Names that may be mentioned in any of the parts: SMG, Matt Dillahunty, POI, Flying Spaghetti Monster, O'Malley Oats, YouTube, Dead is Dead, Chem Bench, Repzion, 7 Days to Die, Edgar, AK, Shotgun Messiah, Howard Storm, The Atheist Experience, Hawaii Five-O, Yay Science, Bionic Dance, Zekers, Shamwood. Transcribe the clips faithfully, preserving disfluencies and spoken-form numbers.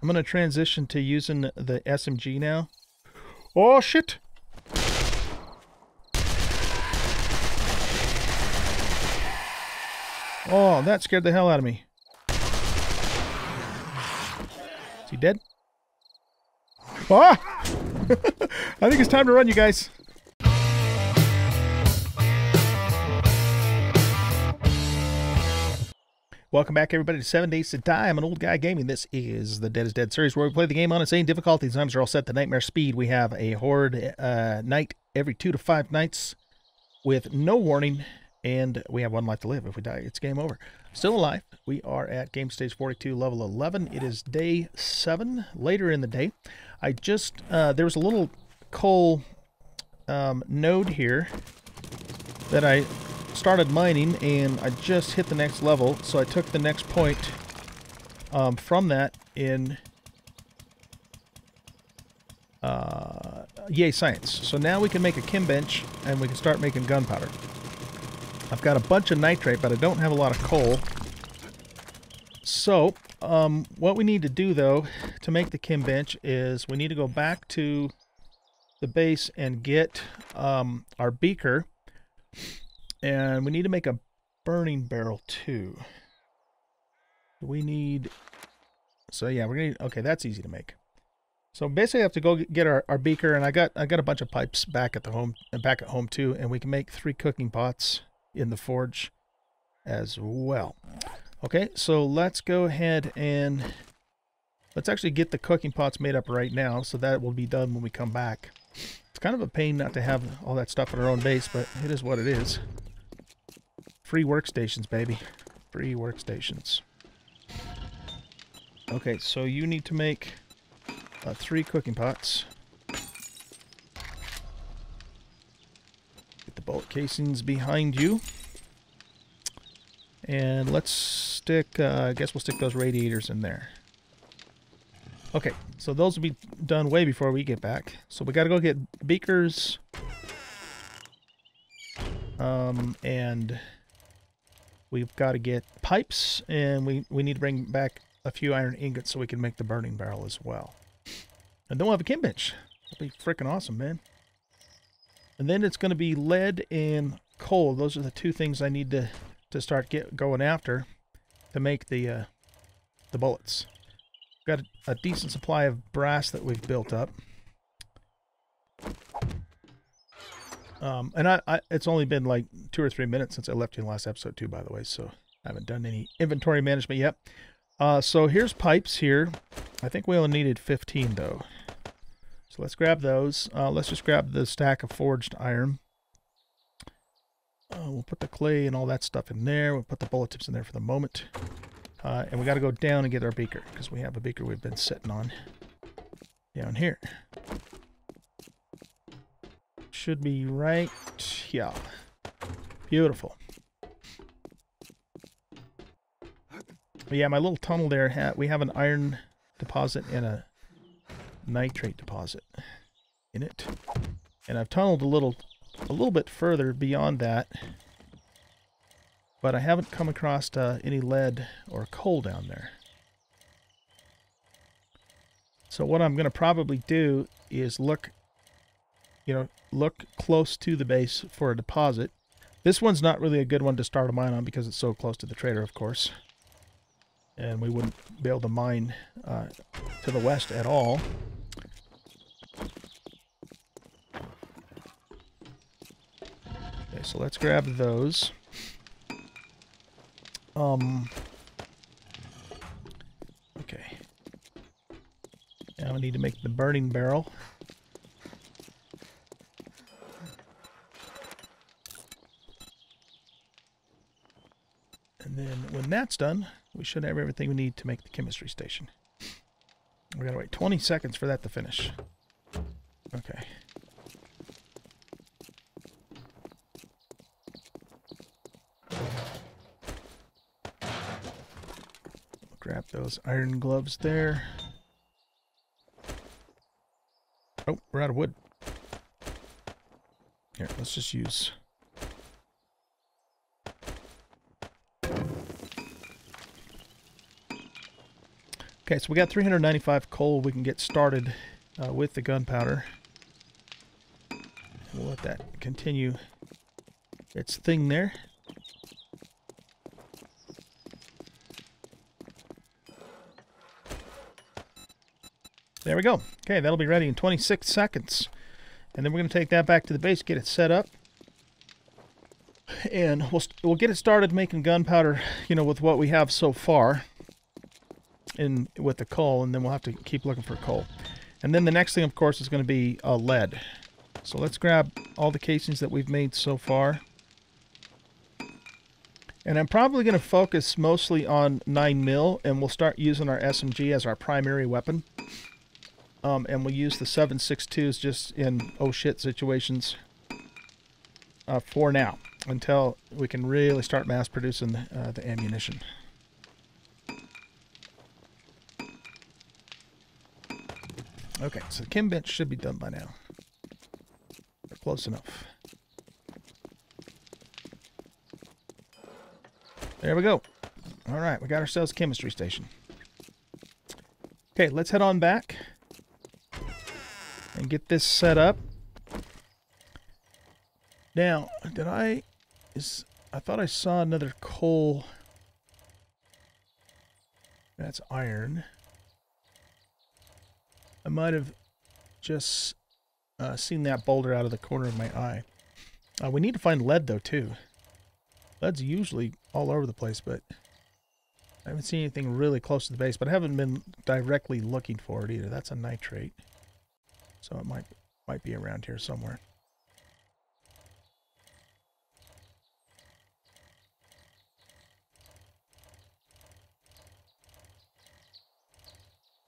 I'm going to transition to using the S M G now. Oh, shit! Oh, that scared the hell out of me. Is he dead? Ah! I think it's time to run, you guys. Welcome back, everybody, to seven days to die. I'm an old guy gaming. This is the Dead is Dead series where we play the game on insane difficulty. Times are all set to nightmare speed. We have a horde uh, night every two to five nights with no warning, and we have one life to live. If we die, it's game over. Still alive. We are at game stage forty-two, level eleven. It is day seven, later in the day. I just, uh, there was a little coal um, node here that I started mining, and I just hit the next level, so I took the next point um, from that in uh, Yay Science. So now we can make a Chem Bench, and we can start making gunpowder. I've got a bunch of nitrate, but I don't have a lot of coal. So, um, what we need to do, though, to make the Chem Bench is we need to go back to the base and get um, our beaker. And we need to make a burning barrel, too. We need... So, yeah, we're going to... Okay, that's easy to make. So, basically, I have to go get our, our beaker. And I got I got a bunch of pipes back at the home, back at home, too. And we can make three cooking pots in the forge as well. Okay, so let's go ahead and... Let's actually get the cooking pots made up right now. So, that will be done when we come back. It's kind of a pain not to have all that stuff at our own base, but it is what it is. Free workstations, baby. Free workstations. Okay, so you need to make uh, three cooking pots. Get the bolt casings behind you. And let's stick, uh, I guess we'll stick those radiators in there. Okay, so those will be done way before we get back. So we gotta go get beakers. Um, and... We've got to get pipes, and we, we need to bring back a few iron ingots so we can make the burning barrel as well. And then we'll have a chem bench. That'll be freaking awesome, man. And then it's going to be lead and coal. Those are the two things I need to, to start get going after to make the, uh, the bullets. Got a, a decent supply of brass that we've built up. Um, and I, I, it's only been like two or three minutes since I left you in the last episode too, by the way, so I haven't done any inventory management yet. Uh, so here's pipes here. I think we only needed fifteen, though. So let's grab those. Uh, let's just grab the stack of forged iron. Uh, we'll put the clay and all that stuff in there. We'll put the bullet tips in there for the moment. Uh, and we got to go down and get our beaker, because we have a beaker we've been sitting on down here. Should be right here. Beautiful. But yeah, my little tunnel there, ha we have an iron deposit and a nitrate deposit in it. And I've tunneled a little, a little bit further beyond that. But I haven't come across uh, any lead or coal down there. So what I'm going to probably do is look... You know, look close to the base for a deposit. This one's not really a good one to start a mine on because it's so close to the trader, of course. And we wouldn't be able to mine uh, to the west at all. Okay, so let's grab those. Um. Okay. Now we need to make the burning barrel. When that's done, we should have everything we need to make the chemistry station. We gotta wait twenty seconds for that to finish. Okay. We'll grab those iron gloves there. Oh, we're out of wood. Here, let's just use... Okay, so we got three hundred ninety-five coal. We can get started uh, with the gunpowder. We'll let that continue its thing there. There we go. Okay, that'll be ready in twenty-six seconds. And then we're going to take that back to the base, get it set up. And we'll, we'll get it started making gunpowder, you know, with what we have so far in with the coal. And then we'll have to keep looking for coal. And then the next thing, of course, is going to be uh, lead. So let's grab all the casings that we've made so far. And I'm probably going to focus mostly on nine mil, and we'll start using our S M G as our primary weapon. Um, and we'll use the seven six twos just in oh shit situations uh, for now, until we can really start mass producing uh, the ammunition. Okay, so the chem bench should be done by now. They're close enough. There we go. All right, we got ourselves a chemistry station. Okay, let's head on back and get this set up. Now, did I... Is, I thought I saw another coal. That's iron. I might have just uh, seen that boulder out of the corner of my eye. Uh, we need to find lead, though, too. Lead's usually all over the place, but I haven't seen anything really close to the base. But I haven't been directly looking for it, either. That's a nitrate. So it might might be around here somewhere.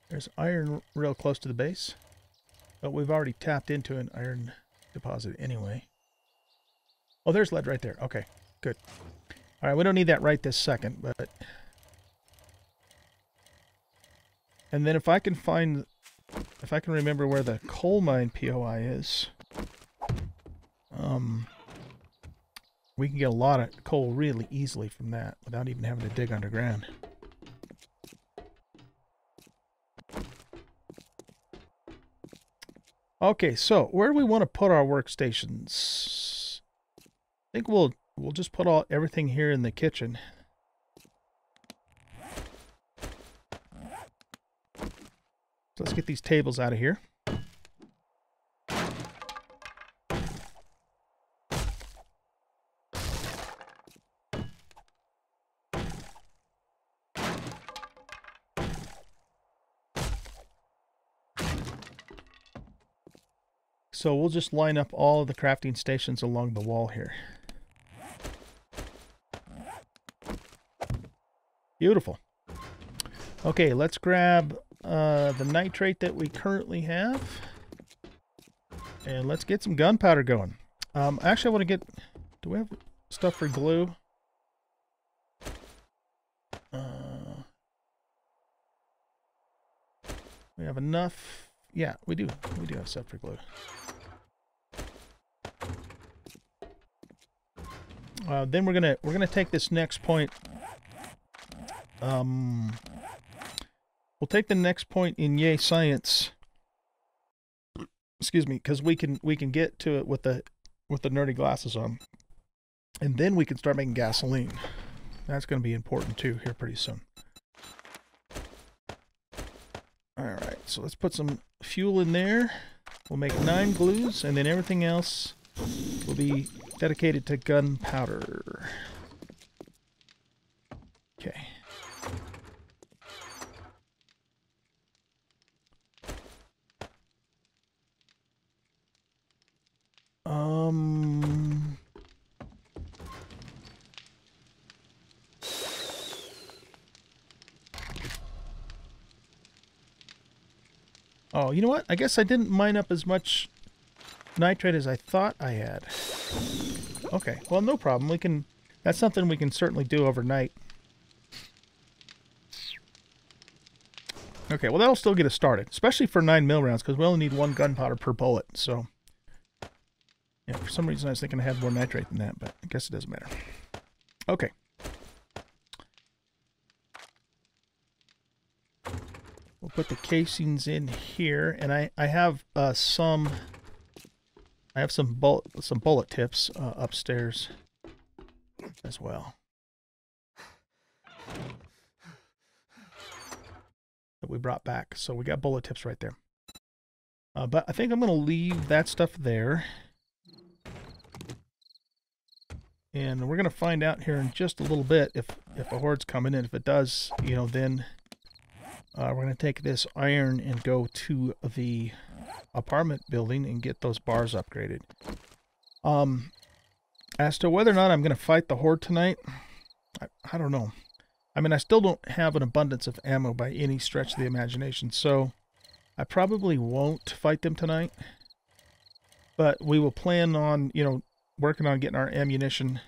There's iron real close to the base, but we've already tapped into an iron deposit anyway. Oh, there's lead right there. Okay, good. All right, we don't need that right this second, but... And then if I can find... If I can remember where the coal mine P O I is, um, we can get a lot of coal really easily from that without even having to dig underground. Okay, so where do we want to put our workstations? I think we'll we'll just put all everything here in the kitchen. Let's get these tables out of here. So we'll just line up all of the crafting stations along the wall here. Beautiful. Okay, let's grab... Uh, the nitrate that we currently have, and let's get some gunpowder going. Um, actually, I want to get... Do we have stuff for glue? Uh, we have enough. Yeah, we do. We do have stuff for glue. Uh, then we're gonna we're gonna take this next point. Um. We'll take the next point in Yay Science. Excuse me, because we can we can get to it with the with the nerdy glasses on, and then we can start making gasoline. That's going to be important too here pretty soon. All right, so let's put some fuel in there. We'll make nine glues, and then everything else will be dedicated to gunpowder. Okay. Um, oh, you know what? I guess I didn't mine up as much nitrate as I thought I had. Okay, well, no problem. We can, that's something we can certainly do overnight. Okay, well, that'll still get us started, especially for nine mil rounds, because we only need one gunpowder per bullet, so... Yeah, for some reason I was thinking I had more nitrate than that, but I guess it doesn't matter. Okay. We'll put the casings in here, and I I have uh, some I have some bullet some bullet tips uh, upstairs as well that we brought back. So we got bullet tips right there. Uh, but I think I'm gonna leave that stuff there. And we're going to find out here in just a little bit if, if a horde's coming in. If it does, you know, then uh, we're going to take this iron and go to the apartment building and get those bars upgraded. Um, as to whether or not I'm going to fight the horde tonight, I, I don't know. I mean, I still don't have an abundance of ammo by any stretch of the imagination, so I probably won't fight them tonight. But we will plan on, you know, working on getting our ammunition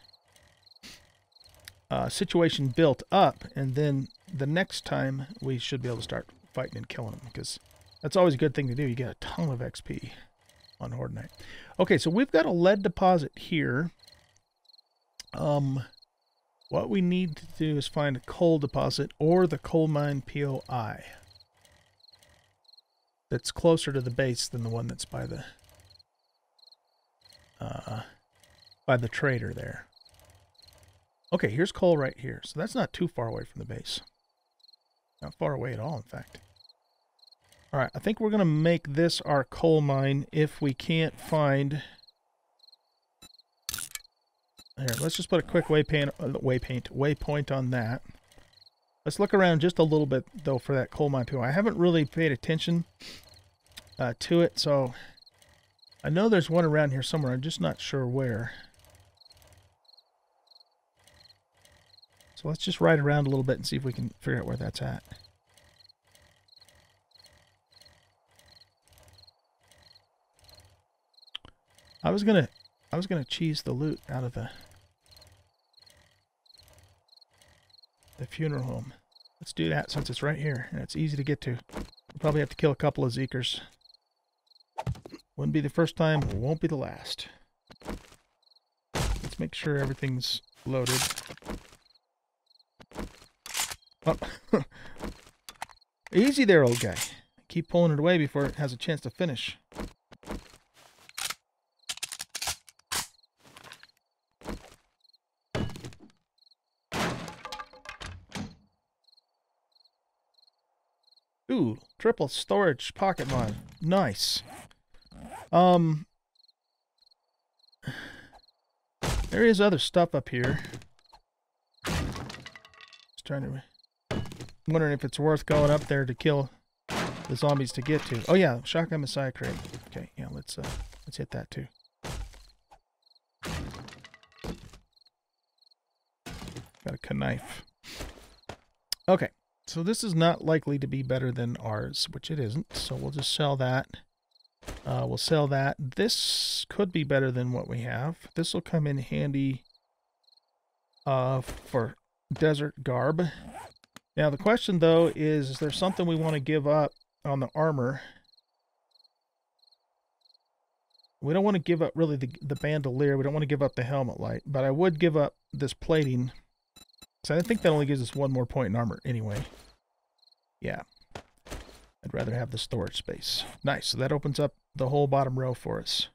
uh, situation built up, and then the next time we should be able to start fighting and killing them, because that's always a good thing to do. You get a ton of X P on Horde Night. Okay, so we've got a lead deposit here. Um, what we need to do is find a coal deposit or the coal mine P O I that's closer to the base than the one that's by the uh, by the trader there. Okay, here's coal right here. So that's not too far away from the base. Not far away at all, in fact. All right, I think we're going to make this our coal mine if we can't find... Here, let's just put a quick waypoint, waypoint, waypoint on that. Let's look around just a little bit, though, for that coal mine, too. I haven't really paid attention uh, to it, so... I know there's one around here somewhere. I'm just not sure where. So let's just ride around a little bit and see if we can figure out where that's at. I was gonna, I was gonna cheese the loot out of the the funeral home. Let's do that since it's right here and it's easy to get to. We'll probably have to kill a couple of Zekers. Wouldn't be the first time, won't be the last. Let's make sure everything's loaded. Oh. Easy there, old guy. Keep pulling it away before it has a chance to finish. Ooh, triple storage pocket mine. Nice. Um, there is other stuff up here. Just trying to, I'm wondering if it's worth going up there to kill the zombies to get to. Oh yeah, Shotgun Messiah crate. Okay, yeah, let's uh, let's hit that too. Got a knife. Okay, so this is not likely to be better than ours, which it isn't. So we'll just sell that. Uh, we'll sell that. This could be better than what we have. This will come in handy uh, for desert garb. Now the question though is, is there something we want to give up on the armor? We don't want to give up really the, the bandolier. We don't want to give up the helmet light, but I would give up this plating. So I think that only gives us one more point in armor anyway. Yeah. I'd rather have the storage space. Nice, so that opens up the whole bottom row for us.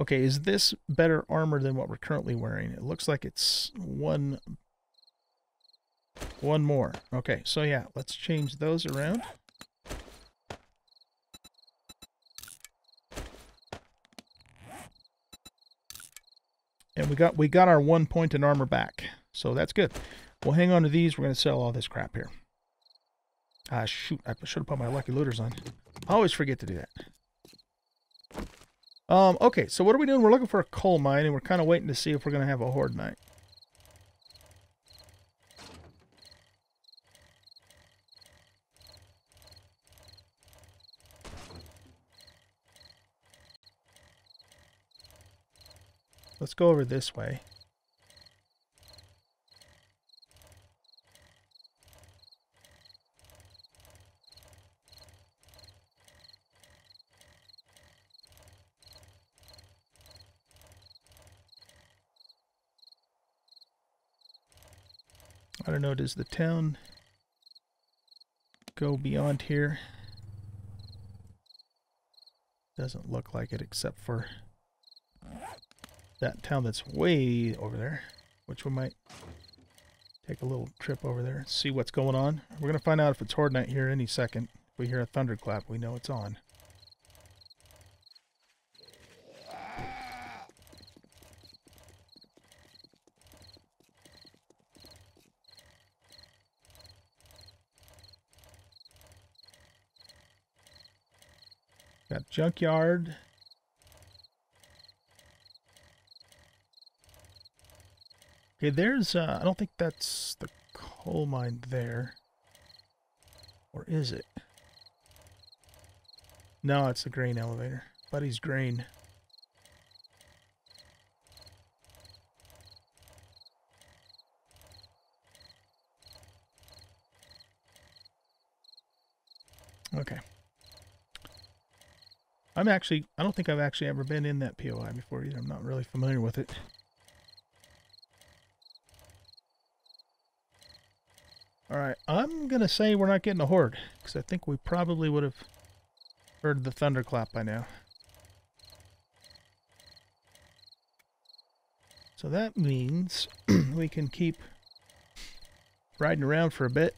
Okay, is this better armor than what we're currently wearing? It looks like it's one, one more. Okay, so yeah, let's change those around. And we got, we got our one point in armor back, so that's good. We'll hang on to these. We're gonna sell all this crap here. Ah, uh, shoot, I should have put my lucky looters on. I always forget to do that. Um, okay, so what are we doing? We're looking for a coal mine, and we're kind of waiting to see if we're going to have a horde night. Let's go over this way. I don't know, does the town go beyond here. Doesn't look like it, except for that town that's way over there, which we might take a little trip over there and see what's going on. We're going to find out if it's Horde Night here any second. If we hear a thunderclap, we know it's on. Got junkyard. Okay, there's, uh, I don't think that's the coal mine there. Or is it? No, it's the grain elevator. Buddy's grain. Okay. I'm actually, I don't think I've actually ever been in that P O I before either. I'm not really familiar with it. Alright, I'm going to say we're not getting a horde, because I think we probably would have heard the thunderclap by now. So that means we can keep riding around for a bit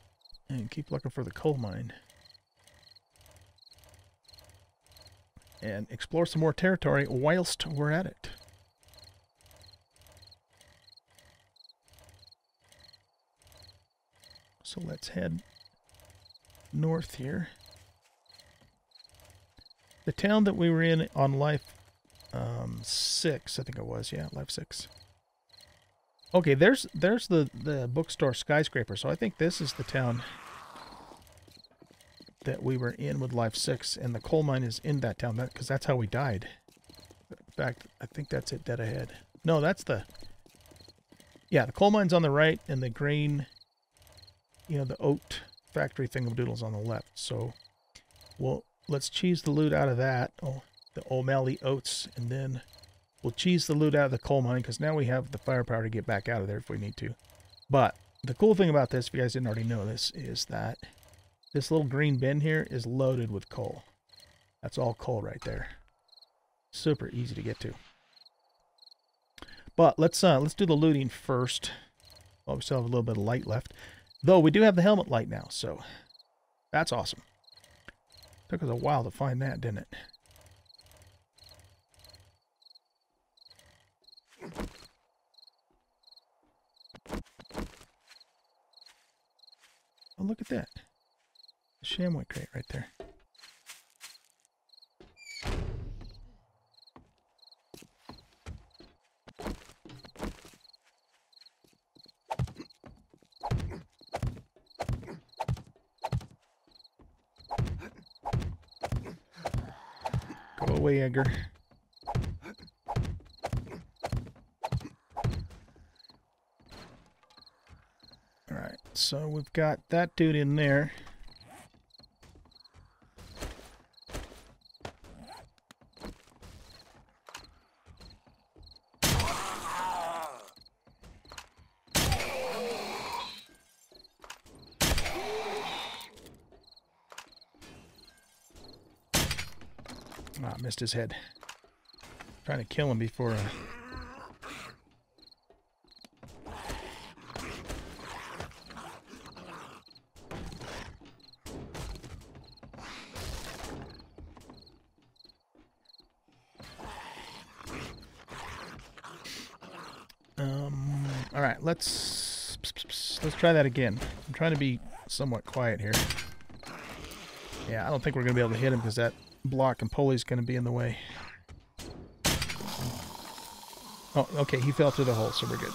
and keep looking for the coal mine. And explore some more territory whilst we're at it. So let's head north here. The town that we were in on life um, six, I think it was, yeah, life six. Okay, there's there's the the bookstore skyscraper. So I think this is the town that we were in with life six, and the coal mine is in that town, that because that's how we died. In fact, I think that's it, dead ahead. No, that's the, yeah, the coal mine's on the right, and the grain, you know, the oat factory thingamadoodles on the left. So, well, let's cheese the loot out of that, oh, the O'Malley Oats, and then we'll cheese the loot out of the coal mine, because now we have the firepower to get back out of there if we need to. But the cool thing about this, if you guys didn't already know this, is that this little green bin here is loaded with coal. That's all coal right there. Super easy to get to. But let's uh, let's do the looting first. Well, we still have a little bit of light left. Though we do have the helmet light now, so that's awesome. Took us a while to find that, didn't it? Oh, look at that. The Shamwood crate right there. Go away, Edgar. Alright, so we've got that dude in there. Missed his head. Trying to kill him before uh... Um alright, let's let's try that again. I'm trying to be somewhat quiet here. Yeah, I don't think we're gonna be able to hit him because that block and pulley's going to be in the way. Oh, okay, he fell through the hole, so we're good.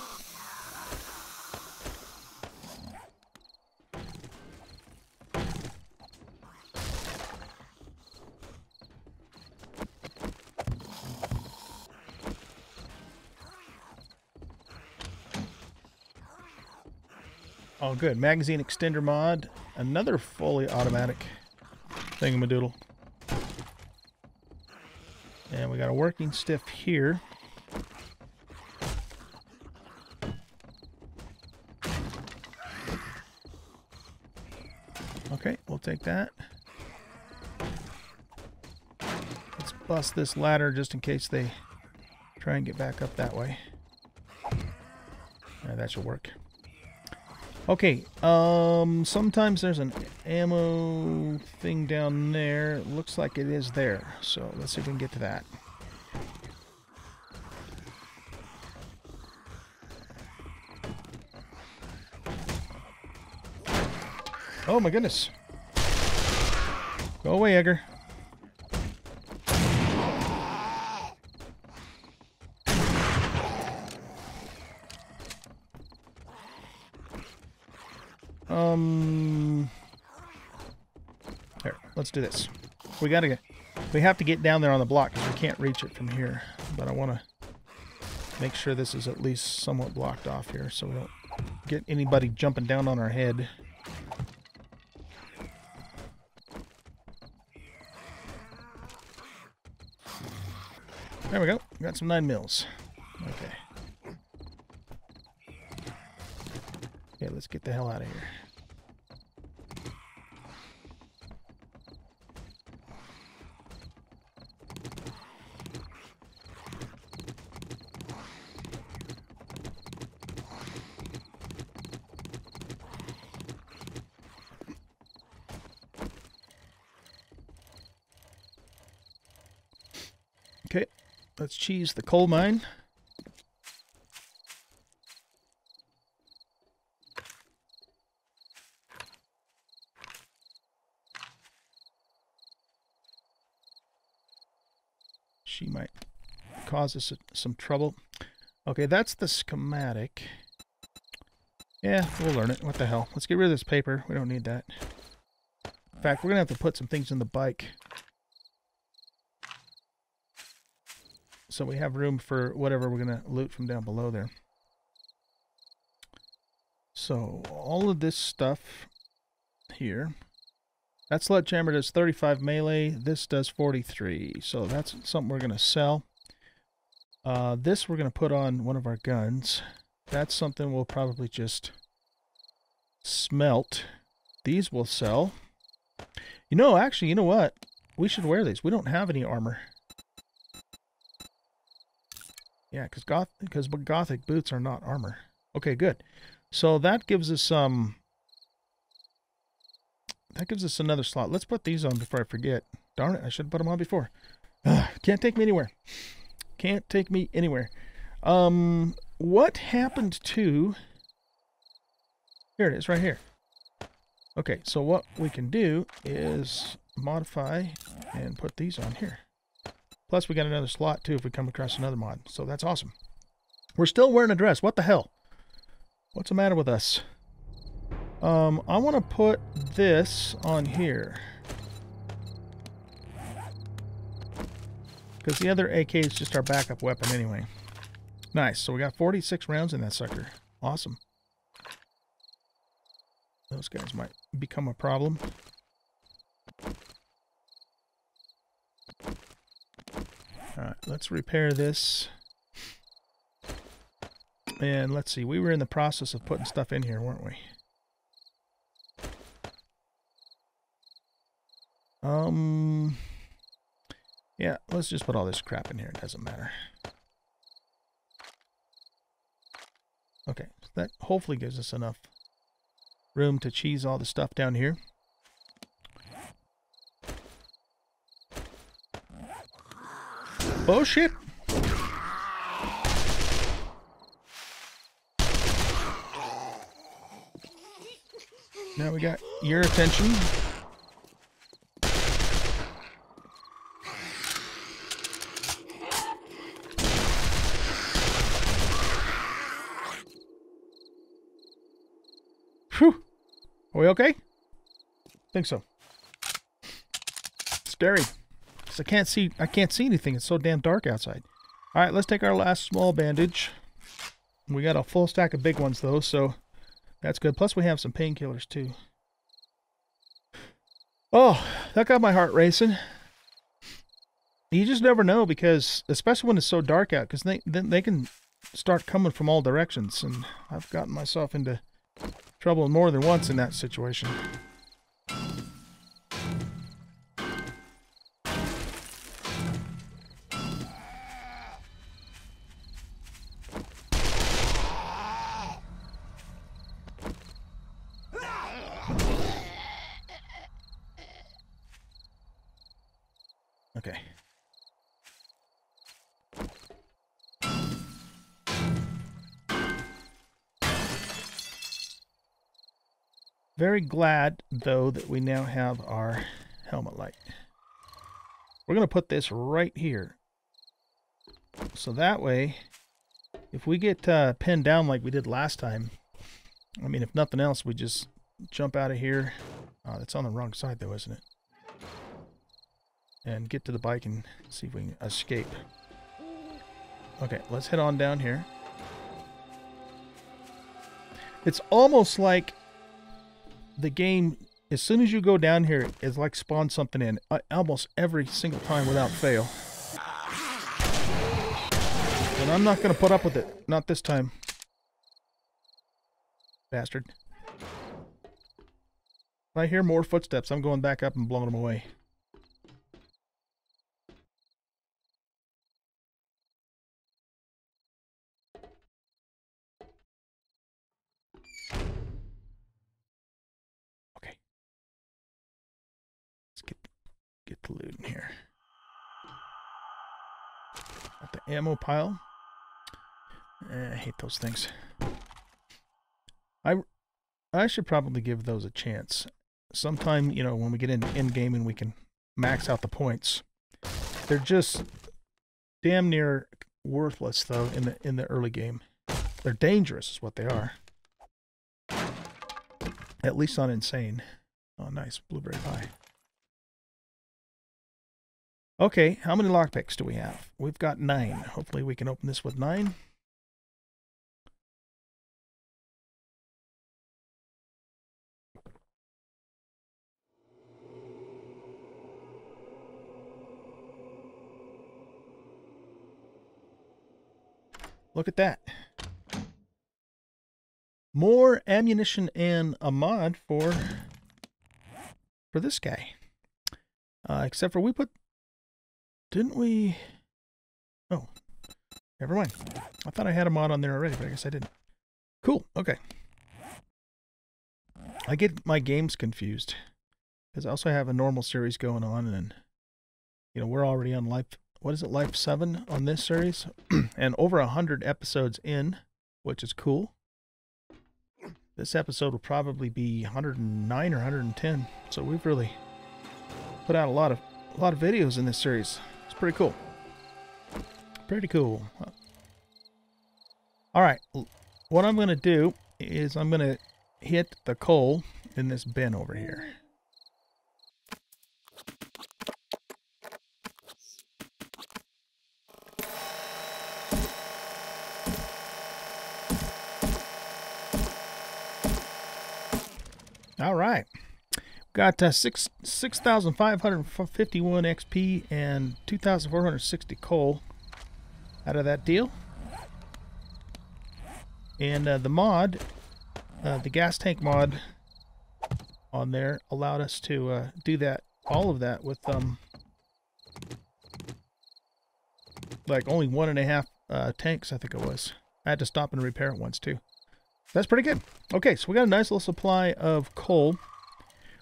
Oh, good. Magazine extender mod. Another fully automatic thingamadoodle. And we got a working stiff here. Okay, we'll take that. Let's bust this ladder just in case they try and get back up that way. Yeah, that should work. Okay, um, sometimes there's an ammo thing down there. It looks like it is there, so let's see if we can get to that. Oh my goodness. Go away, Edgar. Um, there, let's do this. We gotta get, we have to get down there on the block because we can't reach it from here, but I want to make sure this is at least somewhat blocked off here so we don't get anybody jumping down on our head. There we go. Got some nine mils. Okay. Yeah, let's get the hell out of here. Let's cheese the coal mine. She might cause us some trouble. Okay, that's the schematic. Yeah, we'll learn it. What the hell? Let's get rid of this paper. We don't need that. In fact, we're going to have to put some things in the bike, so we have room for whatever we're going to loot from down below there. So all of this stuff here, that sledgehammer does thirty-five melee. This does forty-three. So that's something we're going to sell. Uh, this we're going to put on one of our guns. That's something we'll probably just smelt. These we'll sell. You know, actually, you know what? We should wear these. We don't have any armor. Yeah, because goth, because Gothic boots are not armor. Okay, good. So that gives us um. That gives us another slot. Let's put these on before I forget. Darn it! I should have put them on before. Ugh, can't take me anywhere. Can't take me anywhere. Um, what happened to? Here it is, right here. Okay, so what we can do is modify and put these on here. Plus, we got another slot, too, if we come across another mod. So that's awesome. We're still wearing a dress. What the hell? What's the matter with us? Um, I want to put this on here, because the other A K is just our backup weapon anyway. Nice. So we got forty-six rounds in that sucker. Awesome. Those guys might become a problem. Alright, let's repair this. And let's see, we were in the process of putting stuff in here, weren't we? Um, yeah, let's just put all this crap in here. It doesn't matter. Okay, so that hopefully gives us enough room to cheese all the stuff down here. Oh shit! Now we got your attention. Phew! Are we okay? Think so. Scary. I can't see. I can't see anything. It's so damn dark outside. All right, let's take our last small bandage. We got a full stack of big ones though, so that's good. Plus, we have some painkillers too. Oh, that got my heart racing. You just never know, because especially when it's so dark out, because they then they can start coming from all directions, and I've gotten myself into trouble more than once in that situation. Okay. Very glad, though, that we now have our helmet light. We're going to put this right here. So that way, if we get uh, pinned down like we did last time, I mean, if nothing else, we just jump out of here. Uh, that's on the wrong side, though, isn't it? And get to the bike and see if we can escape. Okay, let's head on down here. It's almost like the game, as soon as you go down here, it's like spawn something in uh, almost every single time without fail. And I'm not going to put up with it. Not this time. Bastard. If I hear more footsteps, I'm going back up and blowing them away. Get the loot in here. Got the ammo pile. Eh, I hate those things. I I should probably give those a chance. Sometime, you know, when we get into end game and we can max out the points. They're just damn near worthless though in the in the early game. They're dangerous is what they are. At least not insane. Oh nice, blueberry pie. Okay, how many lockpicks do we have? We've got nine. Hopefully we can open this with nine. Look at that. More ammunition and a mod for, for this guy. Uh, except for we put... Didn't we? Oh, never mind. I thought I had a mod on there already, but I guess I didn't. Cool. Okay. I get my games confused because I also have a normal series going on, and you know we're already on life. What is it? Life seven on this series, and over a hundred episodes in, which is cool. This episode will probably be one hundred nine or one hundred ten. So we've really put out a lot of a lot of videos in this series. It's pretty cool. Pretty cool. All right. What I'm going to do is I'm going to hit the coal in this bin over here. All right. Got uh, six six thousand five hundred fifty-one X P and two thousand four hundred sixty coal out of that deal, and uh, the mod, uh, the gas tank mod on there allowed us to uh, do that, all of that with um like only one and a half uh, tanks, I think it was. I had to stop and repair it once too. That's pretty good. Okay, so we got a nice little supply of coal.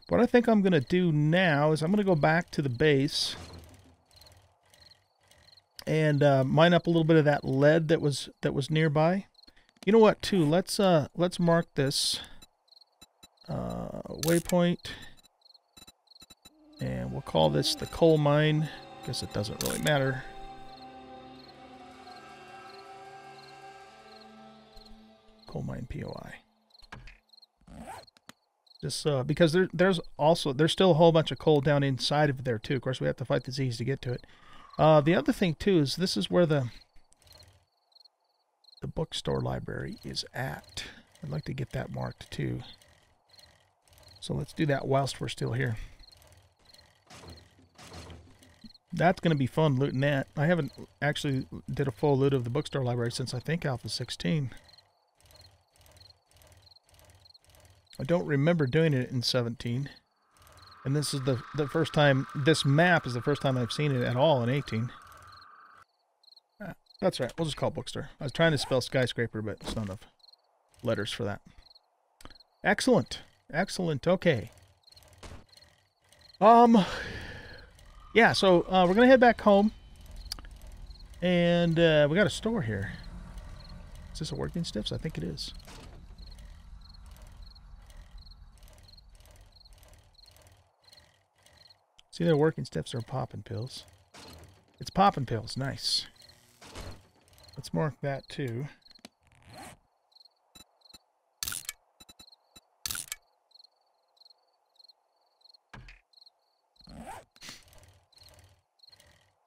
What I think I'm going to do now is I'm going to go back to the base and uh, mine up a little bit of that lead that was that was nearby. You know what, too? Let's uh, let's mark this uh, waypoint, and we'll call this the coal mine. Guess it doesn't really matter. Coal mine P O I. Just uh, because there, there's also there's still a whole bunch of coal down inside of there too. Of course, we have to fight the Z's to get to it. Uh, the other thing too is this is where the the bookstore library is at. I'd like to get that marked too. So let's do that whilst we're still here. That's going to be fun looting that. I haven't actually did a full loot of the bookstore library since I think Alpha sixteen. I don't remember doing it in seventeen, and this is the the first time. This map is the first time I've seen it at all in eighteen. Ah, that's right. We'll just call it bookstore. I was trying to spell skyscraper, but it's not enough letters for that. Excellent, excellent. Okay. Um, yeah, so uh, we're going to head back home. And uh, we got a store here. Is this a working stiffs? I think it is. It's either working stiffs or popping pills. It's popping pills. Nice. Let's mark that too.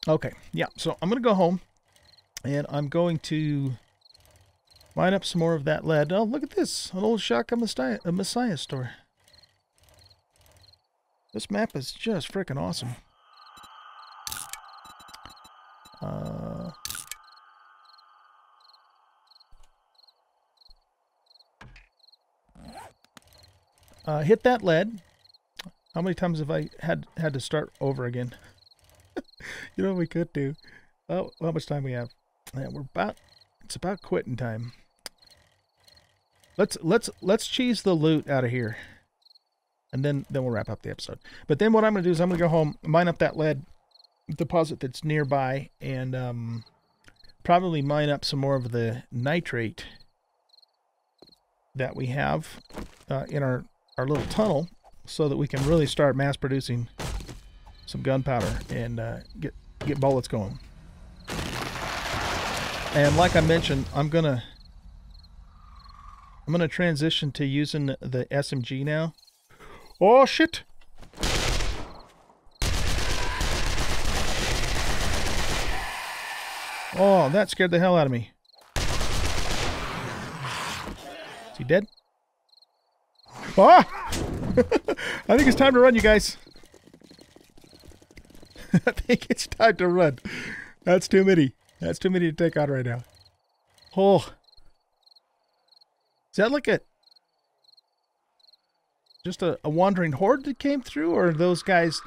Okay, yeah, so I'm going to go home, and I'm going to mine up some more of that lead. Oh, look at this, an old Shotgun Messiah, a Messiah store. This map is just freaking awesome. Uh, uh, hit that lead. How many times have I had, had to start over again? You know what we could do? Oh, how much time we have? Yeah, we're about. It's about quitting time. Let's let's let's cheese the loot out of here, and then then we'll wrap up the episode. But then what I'm gonna do is I'm gonna go home, mine up that lead deposit that's nearby, and um, probably mine up some more of the nitrate that we have uh, in our our little tunnel, so that we can really start mass producing some gunpowder and uh, get get bullets going. And like I mentioned, I'm gonna I'm gonna transition to using the S M G now. Oh shit! Oh, that scared the hell out of me. Is he dead? Ah! I think it's time to run, you guys. I think it's time to run. That's too many. That's too many to take on right now. Oh. Is that like a... just a, a wandering horde that came through? Or those guys...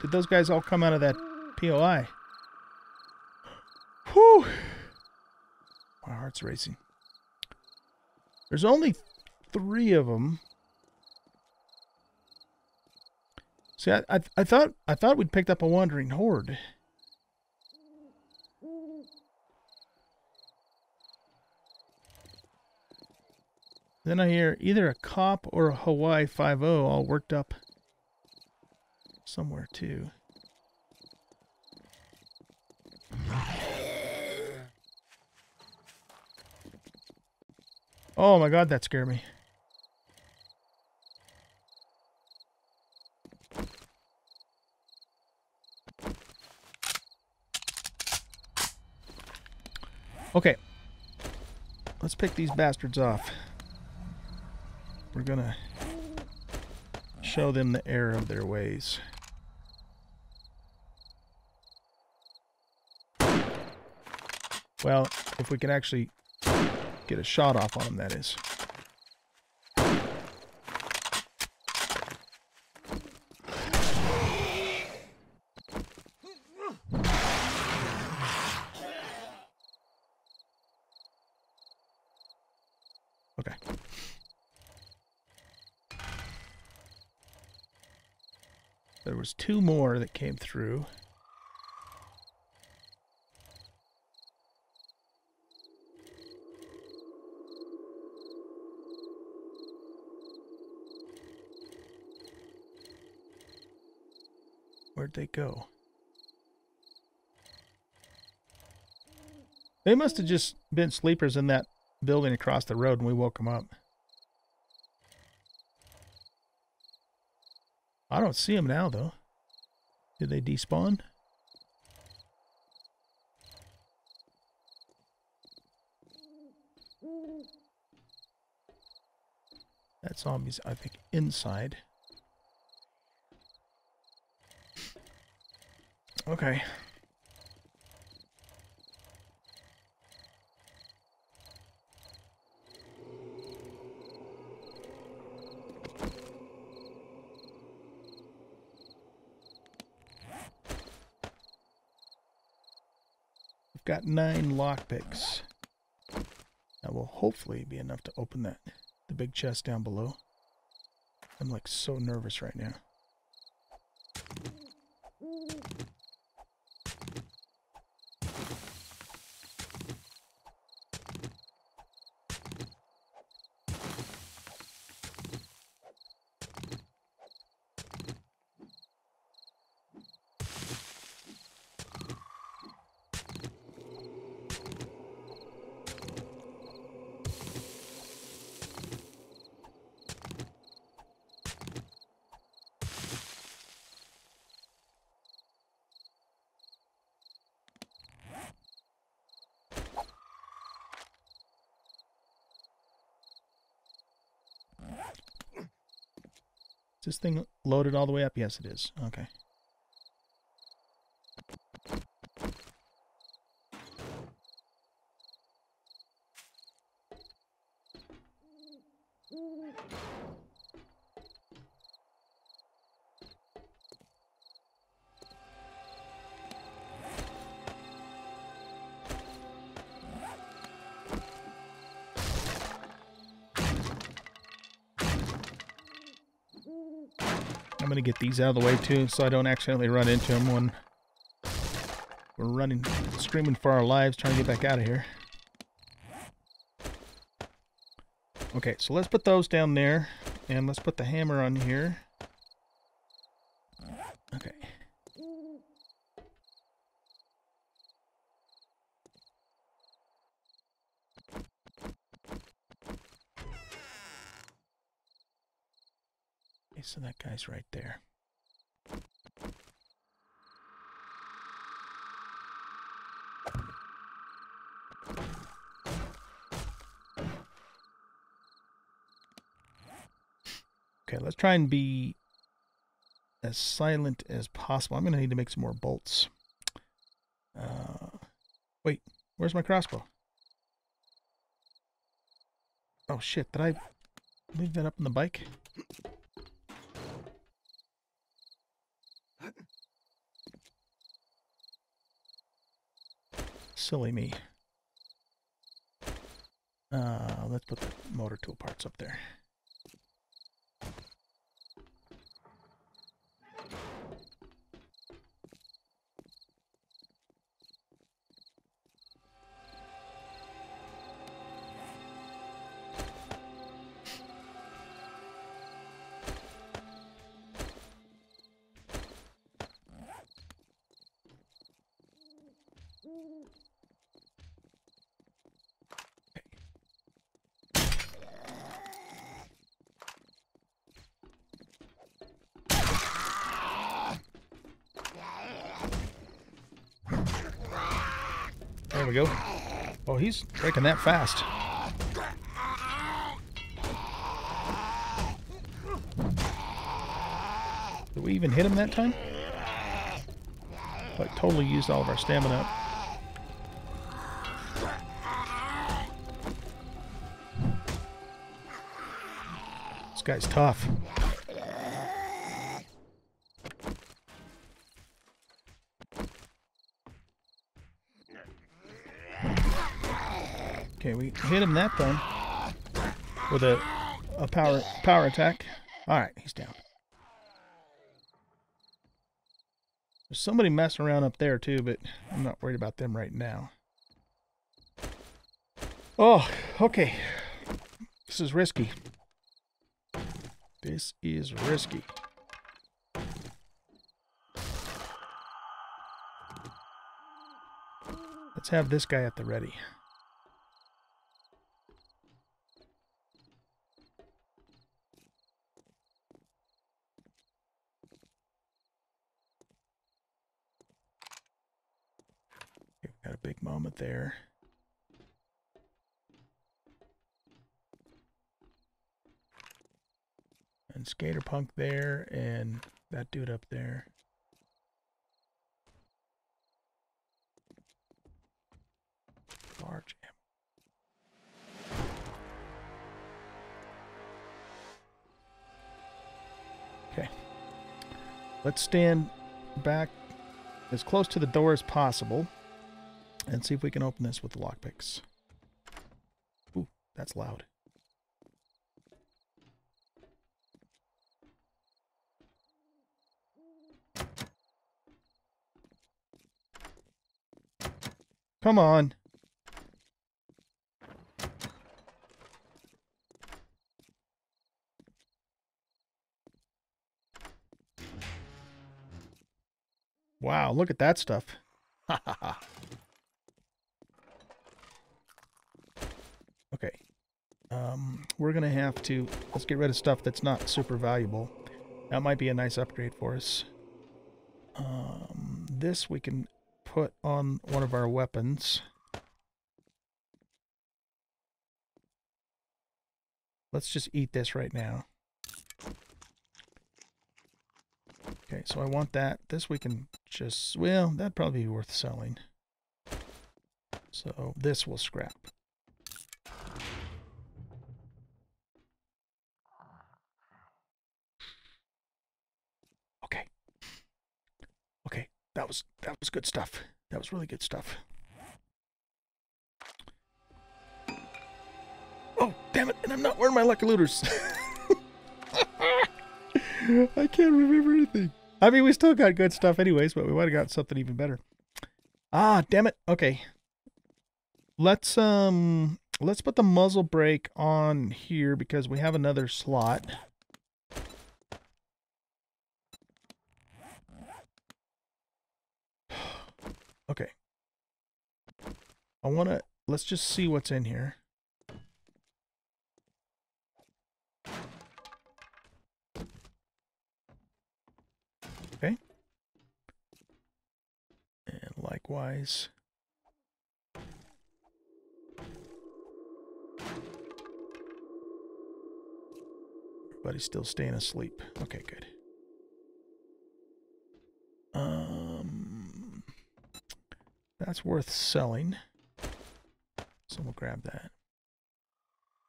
did those guys all come out of that P O I? Whew. My heart's racing. There's only three of them. See, I, I, I thought I thought we'd picked up a wandering horde. Then I hear either a cop or a Hawaii Five-O all worked up somewhere too. Oh my god, that scared me. Okay, let's pick these bastards off. We're gonna show them the error of their ways. Well, if we can actually get a shot off on them, that is. There was two more that came through. Where'd they go? They must have just been sleepers in that building across the road and we woke them up. I don't see them now, though. Did they despawn? That zombie's, I think, inside. Okay. Got nine lockpicks. That will hopefully be enough to open that the big chest down below. I'm like so nervous right now. this thing loaded all the way up? Yes, it is. Okay. I'm going to get these out of the way too, so I don't accidentally run into them when we're running, screaming for our lives, trying to get back out of here. Okay, so let's put those down there, and let's put the hammer on here. Okay. Okay, so that guy's right there. Okay, let's try and be as silent as possible. I'm going to need to make some more bolts. Uh, wait, where's my crossbow? Oh, shit. Did I leave that up on the bike? Silly me. Uh, let's put the motor tool parts up there. There we go. Oh, he's breaking that fast. Did we even hit him that time? Like, totally used all of our stamina up. This guy's tough. Okay, we hit him that time with a, a power power attack. All right, he's down. There's somebody messing around up there too, but I'm not worried about them right now. Oh, okay. This is risky. This is risky. Let's have this guy at the ready. Got a big moment there. And Skater Punk there, and that dude up there. Large ammo. Okay. Let's stand back as close to the door as possible. And see if we can open this with the lockpicks. Ooh, that's loud. Come on. Wow, look at that stuff. Ha ha ha. Okay, um, we're going to have to, let's get rid of stuff that's not super valuable. That might be a nice upgrade for us. Um, this we can put on one of our weapons. Let's just eat this right now. right, so I want that. This we can just, well, that'd probably be worth selling. So this will scrap. Okay. Okay, that was that was good stuff. That was really good stuff. Oh, damn it, and I'm not wearing my Lucky Looters. I can't remember anything. I mean, we still got good stuff anyways, but we might have got something even better. Ah, damn it. Okay. Let's um let's put the muzzle brake on here because we have another slot. Okay. I want to let's just see what's in here. Okay. And likewise. Everybody's still staying asleep. Okay, good. Um, that's worth selling. So we'll grab that.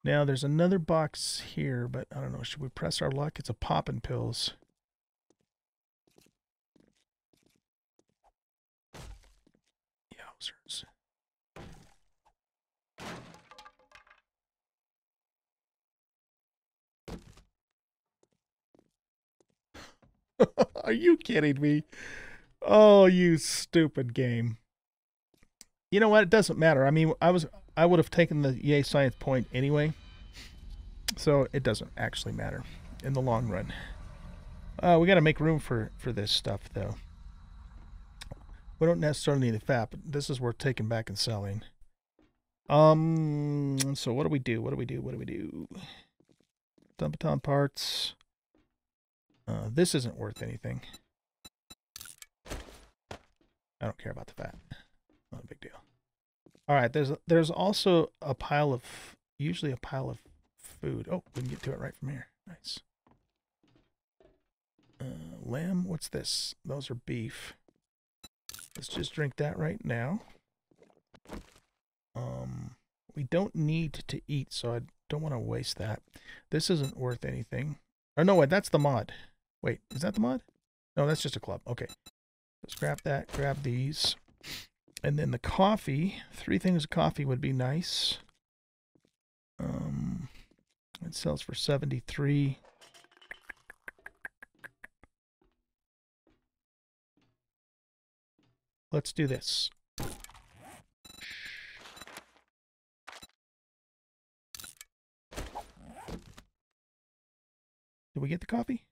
Now there's another box here, but I don't know. Should we press our luck? It's a poppin' pills. Yowzers. Are you kidding me? Oh, you stupid game. You know what? It doesn't matter. I mean, I was I would have taken the Yay Science point anyway. So it doesn't actually matter in the long run. Uh, we got to make room for, for this stuff, though. We don't necessarily need a fat, but this is worth taking back and selling. Um. So what do we do? What do we do? What do we do? Dumpaton parts. Uh, this isn't worth anything. I don't care about the fat. Not a big deal. All right, there's there's also a pile of, usually a pile of food. Oh, we can get to it right from here. Nice. Uh, lamb, what's this? Those are beef. Let's just drink that right now. Um, we don't need to eat, so I don't want to waste that. This isn't worth anything. Oh, no, wait, that's the mod. Wait, is that the mod? No, that's just a club. Okay. Let's grab that, grab these. And then the coffee. Three things of coffee would be nice. Um, it sells for seventy-three. Let's do this. Did we get the coffee?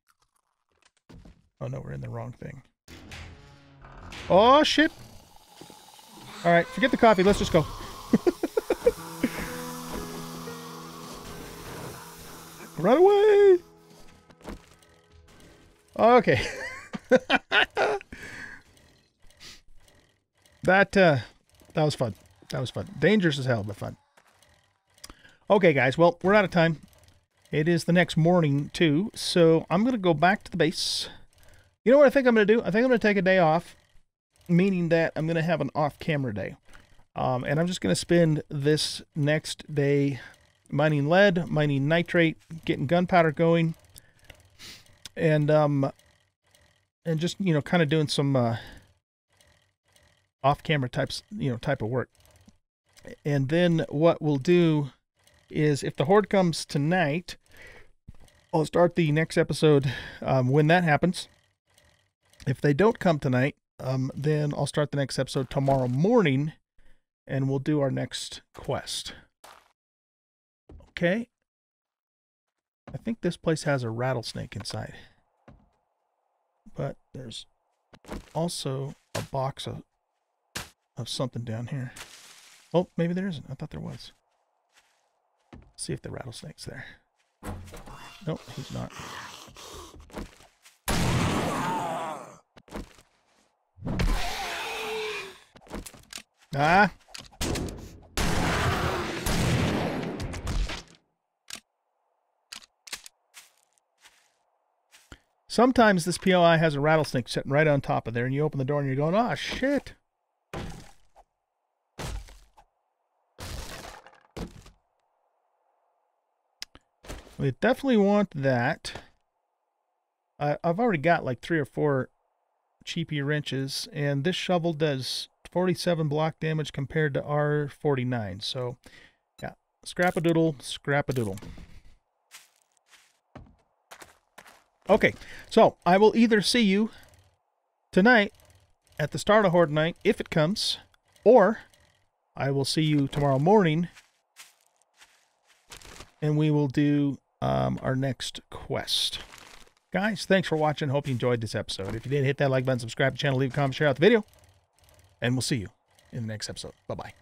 Oh no, we're in the wrong thing. Oh shit! All right, forget the coffee. Let's just go. Run away! Okay. that uh, that was fun. That was fun. Dangerous as hell, but fun. Okay, guys. Well, we're out of time. It is the next morning, too, so I'm going to go back to the base. You know what I think I'm going to do? I think I'm going to take a day off, meaning that I'm going to have an off-camera day. Um, and I'm just going to spend this next day mining lead, mining nitrate, getting gunpowder going, and um, and just, you know, kind of doing some uh, off-camera types, you know, type of work. And then what we'll do is if the horde comes tonight, I'll start the next episode um, when that happens. If they don't come tonight, um, then I'll start the next episode tomorrow morning, and we'll do our next quest. Okay. I think this place has a rattlesnake inside. But there's also a box of, of something down here. Oh, maybe there isn't. I thought there was. See if the rattlesnake's there. Nope, he's not. Ah! Sometimes this P O I has a rattlesnake sitting right on top of there, and you open the door and you're going, oh, shit. We definitely want that. Uh, I've already got like three or four cheapy wrenches, and this shovel does forty-seven block damage compared to our forty-nine. So, yeah, scrap-a-doodle, scrap-a-doodle. Okay, so I will either see you tonight at the start of Horde Night, if it comes, or I will see you tomorrow morning, and we will do um, our next quest. Guys, thanks for watching. Hope you enjoyed this episode. If you did, hit that like button, subscribe to the channel, leave a comment, share out the video, and we'll see you in the next episode. Bye-bye.